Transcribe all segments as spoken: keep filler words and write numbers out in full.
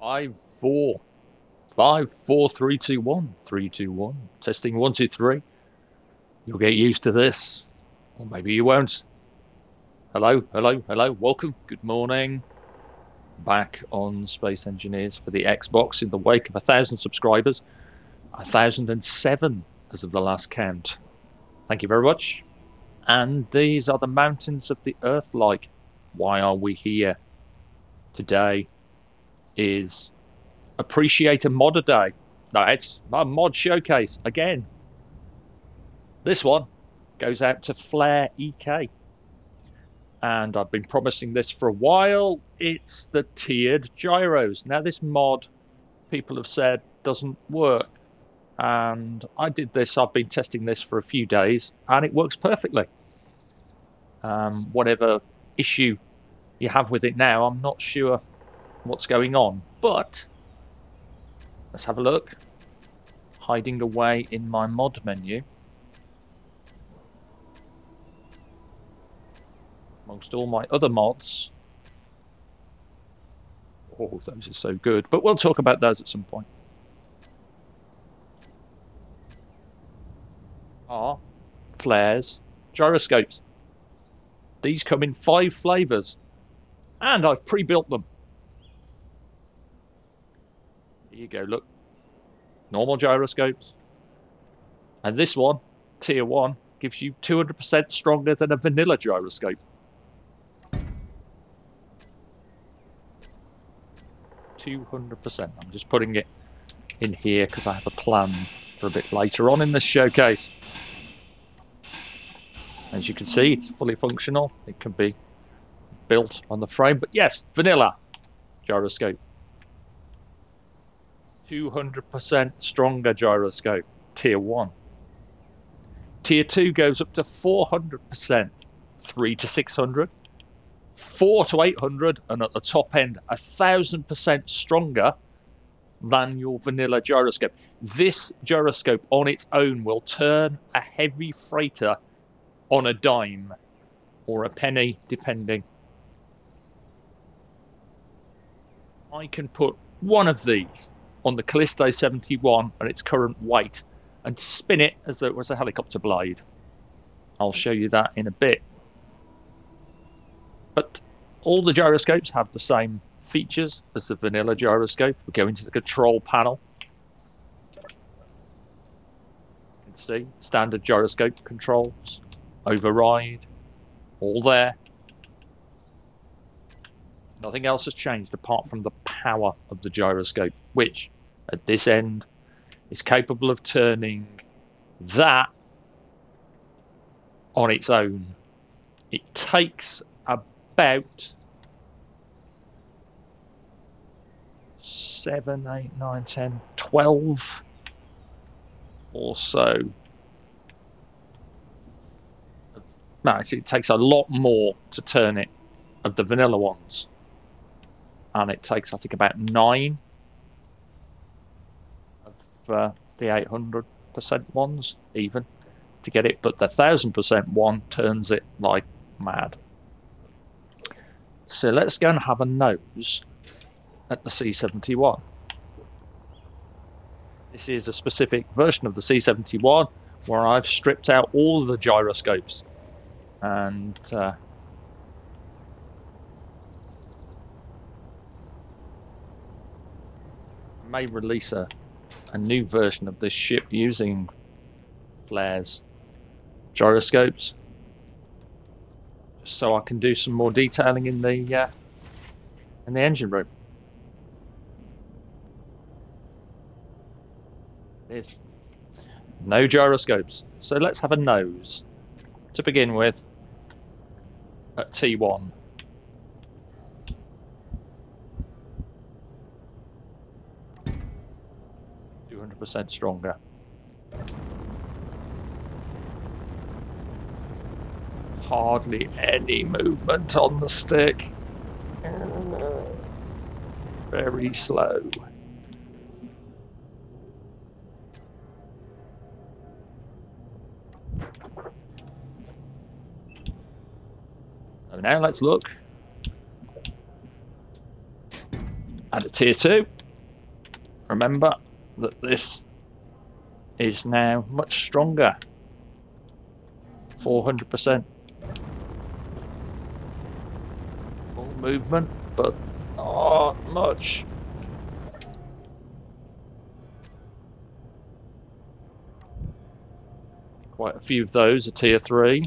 Five, four, five, four, three, two, one, three, two, one. Testing one, two, three. You'll get used to this, or maybe you won't. Hello, hello, hello. Welcome. Good morning. Back on Space Engineers for the Xbox in the wake of a thousand subscribers, a thousand and seven as of the last count. Thank you very much. And these are the mountains of the Earth-like. Why are we here today? Is Appreciator Modder Day. No, it's my mod showcase again. This one goes out to Flare E K. And I've been promising this for a while. It's the Tiered Gyros. Now this mod, people have said, doesn't work. And I did this, I've been testing this for a few days, and it works perfectly. Um, whatever issue you have with it now, I'm not sure what's going on. But let's have a look. Hiding away in my mod menu. Amongst all my other mods. Oh, those are so good. But we'll talk about those at some point. Are Flare's gyroscopes. These come in five flavours. And I've pre-built them. Here you go, look. Normal gyroscopes. And this one, tier one, gives you two hundred percent stronger than a vanilla gyroscope. two hundred percent. I'm just putting it in here because I have a plan for a bit later on in this showcase. As you can see, it's fully functional. It can be built on the frame. But yes, vanilla gyroscope. two hundred percent stronger gyroscope. Tier one. Tier two goes up to four hundred percent. three to six hundred. four to eight hundred, and at the top end a thousand percent stronger than your vanilla gyroscope. This gyroscope on its own will turn a heavy freighter on a dime or a penny, depending. I can put one of these on the Callisto seventy-one and its current weight and spin it as though it was a helicopter blade. I'll show you that in a bit. But all the gyroscopes have the same features as the vanilla gyroscope. We go into the control panel. You can see standard gyroscope controls, override, all there. Nothing else has changed apart from the power of the gyroscope, which at this end is capable of turning that on its own. It takes about seven, eight, nine, ten, twelve or so. No, actually, it takes a lot more to turn it of the vanilla ones. And it takes, I think, about nine of uh, the eight hundred percent ones, even, to get it. But the one thousand percent one turns it like mad. So let's go and have a nose at the C seventy-one. This is a specific version of the C seventy-one where I've stripped out all the gyroscopes. And uh, may release a, a new version of this ship using Flare's gyroscopes. So I can do some more detailing in the uh, in the engine room. There's no gyroscopes, so let's have a nose to begin with at T one. two hundred percent stronger. Hardly any movement on the stick. Very slow. So now let's look add a tier two. Remember that this is now much stronger, four hundred percent full movement, but not much. Quite a few of those are tier three.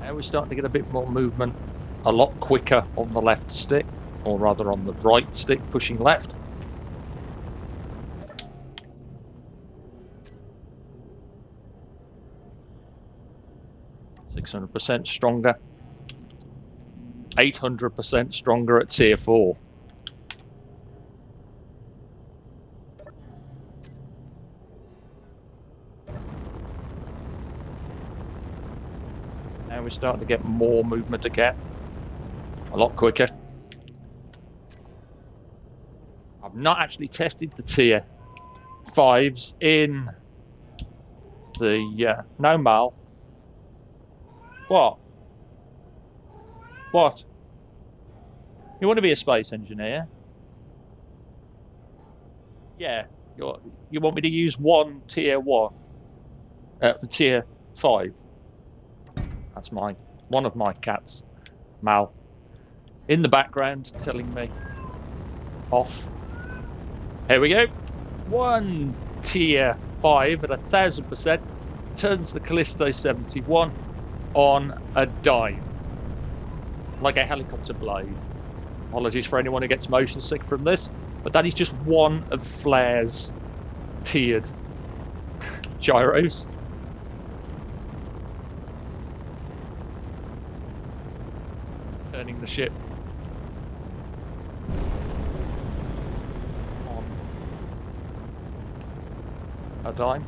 Now we're starting to get a bit more movement, a lot quicker on the left stick, or rather on the right stick, pushing left. six hundred percent stronger, eight hundred percent stronger at tier four. Now we're starting to get more movement to get, a lot quicker. I've not actually tested the tier fives in the uh, no mal. What? What? You want to be a space engineer? Yeah. You're, you want me to use one tier one? Uh, tier five. That's my one of my cats, Mal, in the background telling me off. Here we go. One tier five at a thousand percent turns the Callisto seventy-one on a dime, like a helicopter blade. Apologies for anyone who gets motion sick from this, but that is just one of Flare's tiered gyros. Turning the ship on a dime.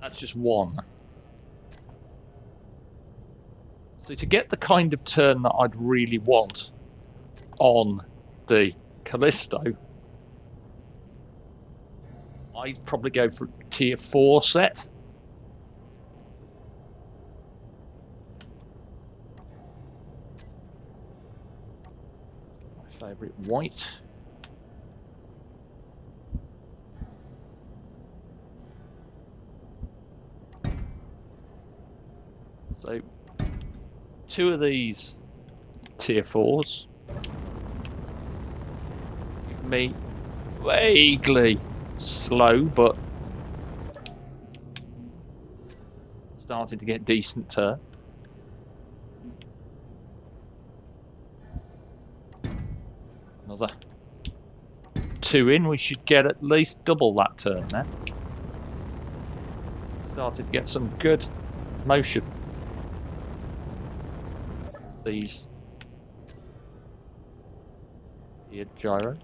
That's just one. So to get the kind of turn that I'd really want on the Callisto, I'd probably go for a tier four set. My favourite white. So, two of these tier fours give me vaguely slow, but starting to get decent turn. Another two in, we should get at least double that turn there. Started to get some good motion. These tiered gyros,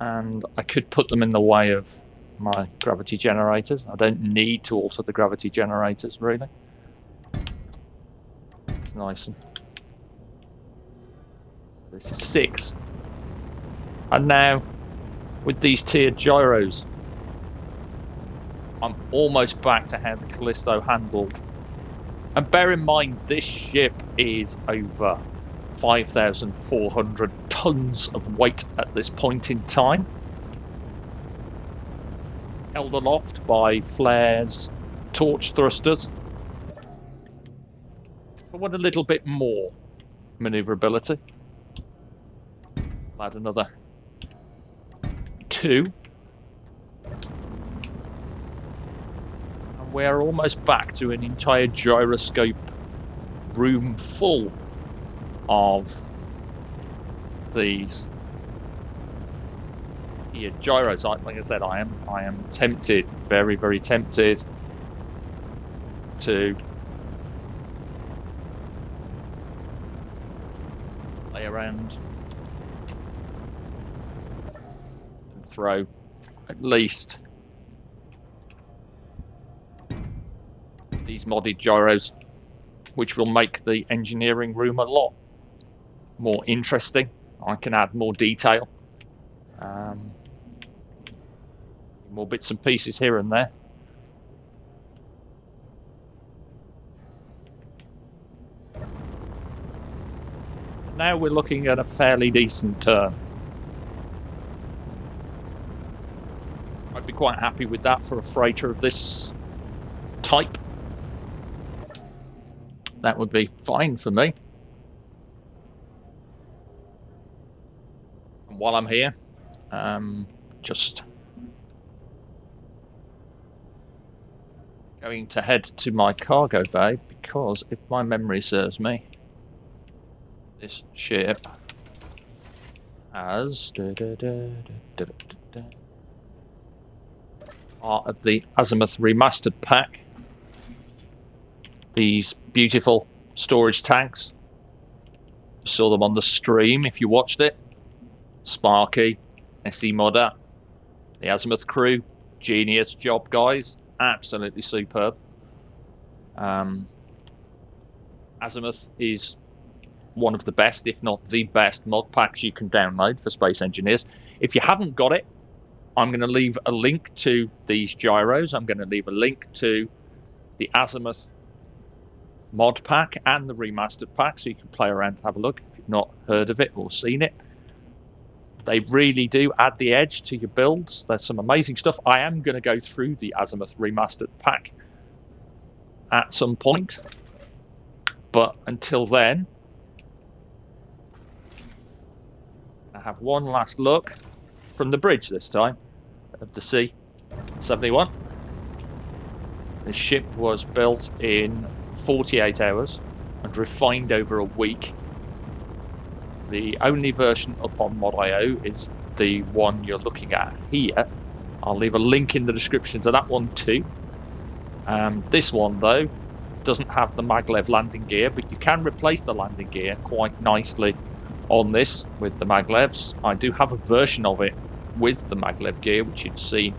and I could put them in the way of my gravity generators. I don't need to alter the gravity generators really. It's nice. And this is six, and now with these tiered gyros I'm almost back to how the Callisto handled. And bear in mind, this ship is over five thousand four hundred tons of weight at this point in time. Held aloft by Flare's torch thrusters. I want a little bit more manoeuvrability. I'll add another two. We're almost back to an entire gyroscope room full of these tiered gyros. Like I said, I am I am tempted, very very tempted to play around and throw at least these modded gyros, which will make the engineering room a lot more interesting. I can add more detail Um, more bits and pieces here and there. Now we're looking at a fairly decent turn. I'd be quite happy with that for a freighter of this type. That would be fine for me. And while I'm here, um, just going to head to my cargo bay, because if my memory serves me, this ship has da, da, da, da, da, da, da. Part of the Azimuth Remastered Pack. These beautiful storage tanks. You saw them on the stream if you watched it. Sparky, S E Modder, the Azimuth crew, genius job, guys. Absolutely superb. Um, Azimuth is one of the best, if not the best, mod packs you can download for Space Engineers. If you haven't got it, I'm going to leave a link to these gyros. I'm going to leave a link to the Azimuth mod pack and the remastered pack, so you can play around and have a look if you've not heard of it or seen it. They really do add the edge to your builds. There's some amazing stuff. I am going to go through the Azimuth remastered pack at some point, but until then, I have one last look from the bridge this time of the C seventy-one. This ship was built in forty-eight hours and refined over a week. The only version up on mod dot i o is the one you're looking at here. I'll leave a link in the description to that one too. Um, this one though doesn't have the maglev landing gear, but you can replace the landing gear quite nicely on this with the maglevs. I do have a version of it with the maglev gear, which you've seen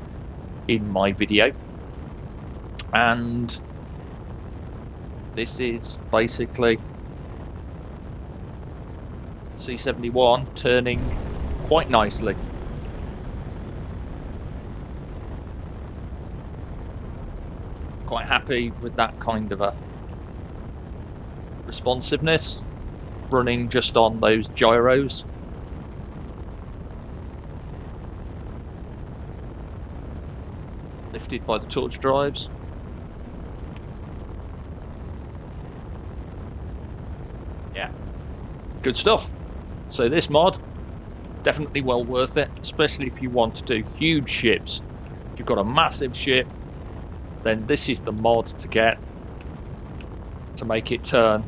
in my video. And this is basically C seventy-one turning quite nicely. Quite happy with that kind of a responsiveness, running just on those gyros. Lifted by the torch drives. Yeah, good stuff. So this mod, definitely well worth it, especially if you want to do huge ships. If you've got a massive ship, then this is the mod to get to make it turn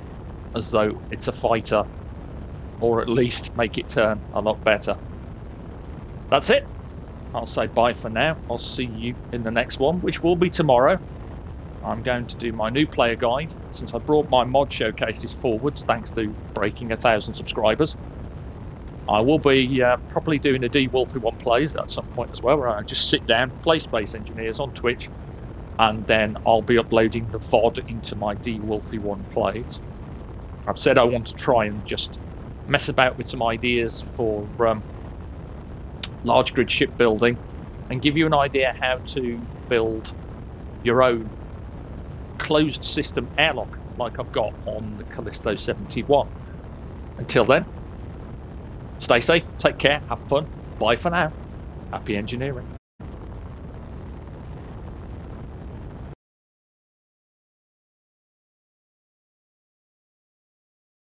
as though it's a fighter, or at least make it turn a lot better. That's it. I'll say bye for now. I'll see you in the next one, which will be tomorrow. I'm going to do my new player guide, since I brought my mod showcases forwards thanks to breaking a thousand subscribers. I will be uh, probably doing a D Wolfy One plays at some point as well, where I just sit down, play Space Engineers on Twitch, and then I'll be uploading the V O D into my D Wolfy One plays. I've said I want to try and just mess about with some ideas for um, large grid shipbuilding, and give you an idea how to build your own closed system airlock like I've got on the Callisto seventy-one. Until then, stay safe, take care, have fun, bye for now, happy engineering.